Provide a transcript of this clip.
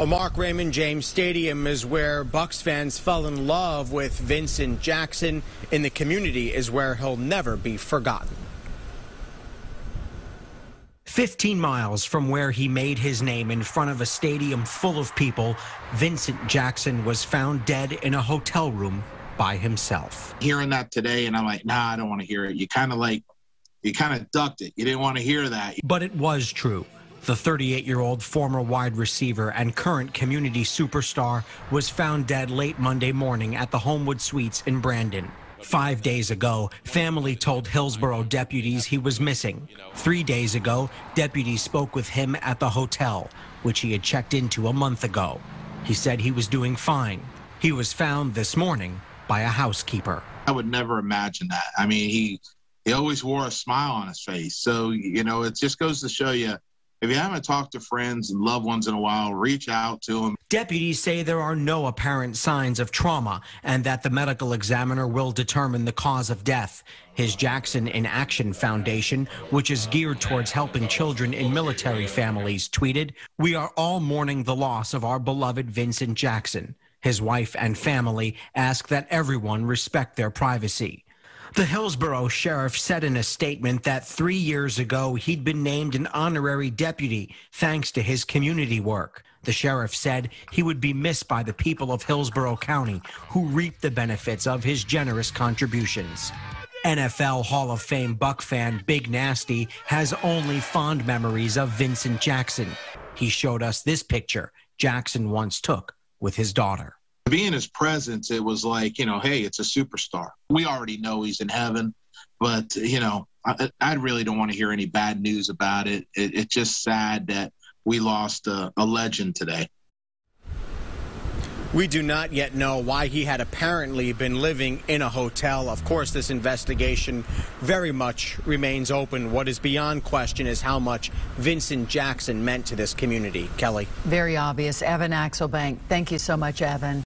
Raymond James Stadium is where Bucks fans fell in love with Vincent Jackson. In the community is where he'll never be forgotten. 15 miles from where he made his name in front of a stadium full of people, Vincent Jackson was found dead in a hotel room by himself. Hearing that today, and I'm like, nah, I don't want to hear it. You kind of ducked it. You didn't want to hear that. But it was true. The 38-year-old former wide receiver and current community superstar was found dead late Monday morning at the Homewood Suites in Brandon. 5 days ago, family told Hillsborough deputies he was missing. 3 days ago, deputies spoke with him at the hotel, which he had checked into a month ago. He said he was doing fine. He was found this morning by a housekeeper. I would never imagine that. I mean, he always wore a smile on his face. So, you know, it just goes to show you, if you haven't talked to friends and loved ones in a while, reach out to them. Deputies say there are no apparent signs of trauma and that the medical examiner will determine the cause of death. His Jackson in Action Foundation, which is geared towards helping children in military families, tweeted, "We are all mourning the loss of our beloved Vincent Jackson. His wife and family ask that everyone respect their privacy." The Hillsborough sheriff said in a statement that 3 years ago he'd been named an honorary deputy thanks to his community work. The sheriff said he would be missed by the people of Hillsborough County, who reap the benefits of his generous contributions. NFL Hall of Fame Buck fan Big Nasty has only fond memories of Vincent Jackson. He showed us this picture Jackson once took with his daughter. To be in his presence, it was like, you know, hey, it's a superstar. We already know he's in heaven, but, you know, I really don't want to hear any bad news about it. It's just sad that we lost a legend today. We do not yet know why he had apparently been living in a hotel. Of course, this investigation very much remains open. What is beyond question is how much Vincent Jackson meant to this community. Kelly. Very obvious. Evan Axelbank. Thank you so much, Evan.